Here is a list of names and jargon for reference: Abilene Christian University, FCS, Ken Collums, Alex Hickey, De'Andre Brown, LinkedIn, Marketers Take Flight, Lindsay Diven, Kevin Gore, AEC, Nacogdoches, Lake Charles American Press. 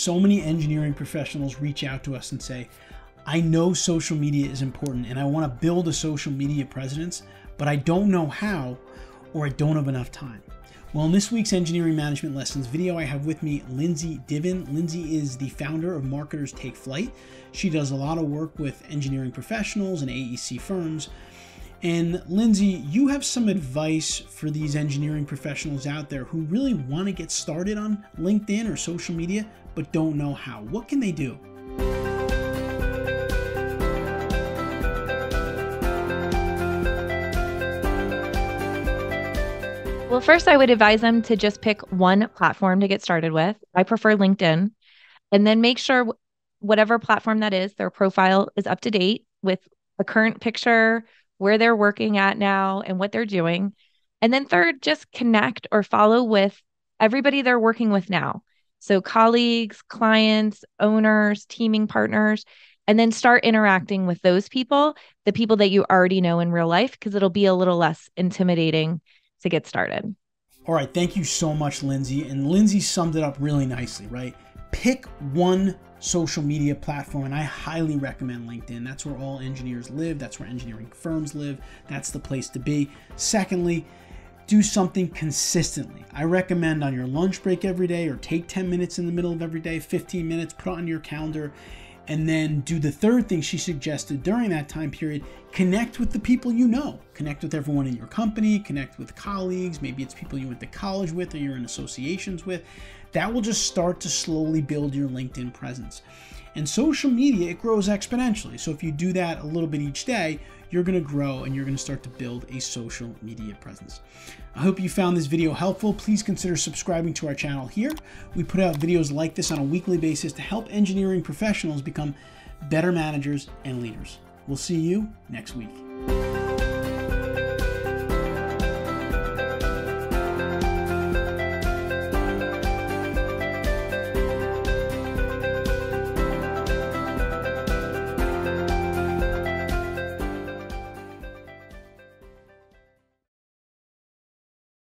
So many engineering professionals reach out to us and say, I know social media is important and I want to build a social media presence, but I don't know how, or I don't have enough time. Well, in this week's Engineering Management Lessons video, I have with me Lindsay Diven. Lindsay is the founder of Marketers Take Flight. She does a lot of work with engineering professionals and AEC firms. And Lindsay, you have some advice for these engineering professionals out there who really want to get started on LinkedIn or social media, but don't know how. What can they do? Well, first I would advise them to just pick one platform to get started with. I prefer LinkedIn. And then make sure whatever platform that is, their profile is up to date with a current picture, where they're working at now and what they're doing. And then third, just connect or follow with everybody they're working with now. So colleagues, clients, owners, teaming partners, and then start interacting with those people, the people that you already know in real life, because it'll be a little less intimidating to get started. All right, thank you so much, Lindsay. And Lindsay summed it up really nicely, right? Pick one social media platform, and I highly recommend LinkedIn. That's where all engineers live. That's where engineering firms live. That's the place to be. Secondly, do something consistently. I recommend on your lunch break every day, or take 10 minutes in the middle of every day, 15 minutes, put it on your calendar, and then do the third thing she suggested during that time period. Connect with the people you know. Connect with everyone in your company, connect with colleagues, maybe it's people you went to college with or you're in associations with. That will just start to slowly build your LinkedIn presence. And social media, it grows exponentially. So if you do that a little bit each day, you're gonna grow and you're gonna start to build a social media presence. I hope you found this video helpful. Please consider subscribing to our channel here. We put out videos like this on a weekly basis to help engineering professionals become better managers and leaders. We'll see you next week.